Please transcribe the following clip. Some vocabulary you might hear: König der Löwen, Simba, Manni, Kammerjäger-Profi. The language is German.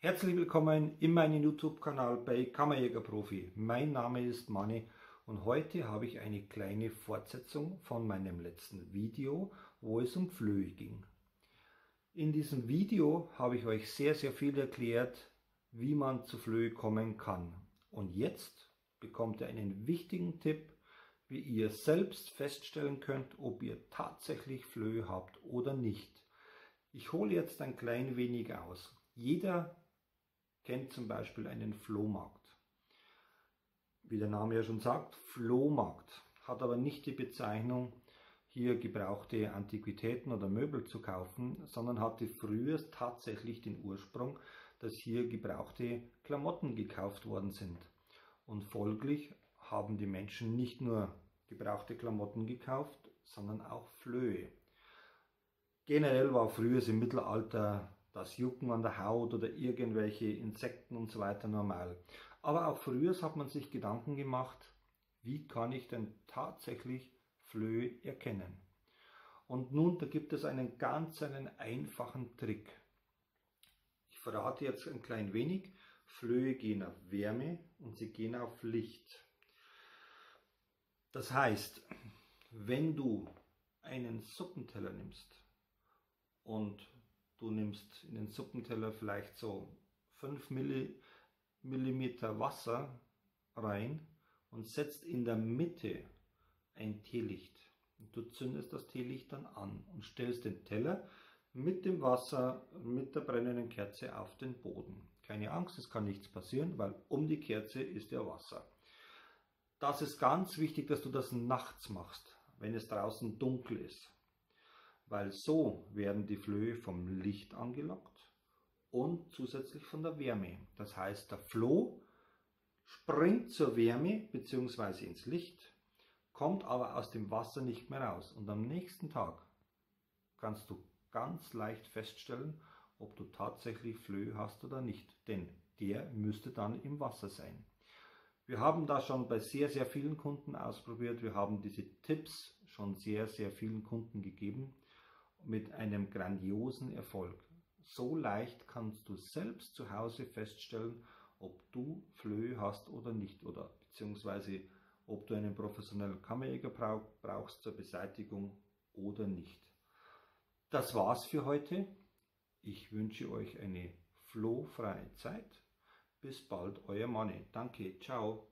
Herzlich willkommen in meinem YouTube-Kanal bei Kammerjäger-Profi. Mein Name ist Manni und heute habe ich eine kleine Fortsetzung von meinem letzten Video, wo es um Flöhe ging. In diesem Video habe ich euch sehr, sehr viel erklärt, wie man zu Flöhe kommen kann. Und jetzt bekommt ihr einen wichtigen Tipp, wie ihr selbst feststellen könnt, ob ihr tatsächlich Flöhe habt oder nicht. Ich hole jetzt ein klein wenig aus. Jeder kennt zum Beispiel einen Flohmarkt. Wie der Name ja schon sagt, Flohmarkt, hat aber nicht die Bezeichnung, hier gebrauchte Antiquitäten oder Möbel zu kaufen, sondern hatte früher tatsächlich den Ursprung, dass hier gebrauchte Klamotten gekauft worden sind. Und folglich haben die Menschen nicht nur gebrauchte Klamotten gekauft, sondern auch Flöhe. Generell war früher im Mittelalter das Jucken an der Haut oder irgendwelche Insekten und so weiter normal. Aber auch früher hat man sich Gedanken gemacht, wie kann ich denn tatsächlich Flöhe erkennen? Und nun, da gibt es einen ganz einfachen Trick. Ich verrate jetzt ein klein wenig. Flöhe gehen auf Wärme und sie gehen auf Licht. Das heißt, wenn du einen Suppenteller nimmst und du nimmst in den Suppenteller vielleicht so 5 Milliliter Wasser rein und setzt in der Mitte ein Teelicht. Und du zündest das Teelicht dann an und stellst den Teller mit dem Wasser, mit der brennenden Kerze auf den Boden. Keine Angst, es kann nichts passieren, weil um die Kerze ist ja Wasser. Das ist ganz wichtig, dass du das nachts machst, wenn es draußen dunkel ist. Weil so werden die Flöhe vom Licht angelockt und zusätzlich von der Wärme. Das heißt, der Floh springt zur Wärme bzw. ins Licht, kommt aber aus dem Wasser nicht mehr raus. Und am nächsten Tag kannst du ganz leicht feststellen, ob du tatsächlich Flöhe hast oder nicht. Denn der müsste dann im Wasser sein. Wir haben das schon bei sehr, sehr vielen Kunden ausprobiert. Wir haben diese Tipps schon sehr, sehr vielen Kunden gegeben. Mit einem grandiosen Erfolg. So leicht kannst du selbst zu Hause feststellen, ob du Flöhe hast oder nicht, oder beziehungsweise ob du einen professionellen Kammerjäger brauchst zur Beseitigung oder nicht. Das war's für heute. Ich wünsche euch eine flohfreie Zeit. Bis bald, euer Manni. Danke, ciao.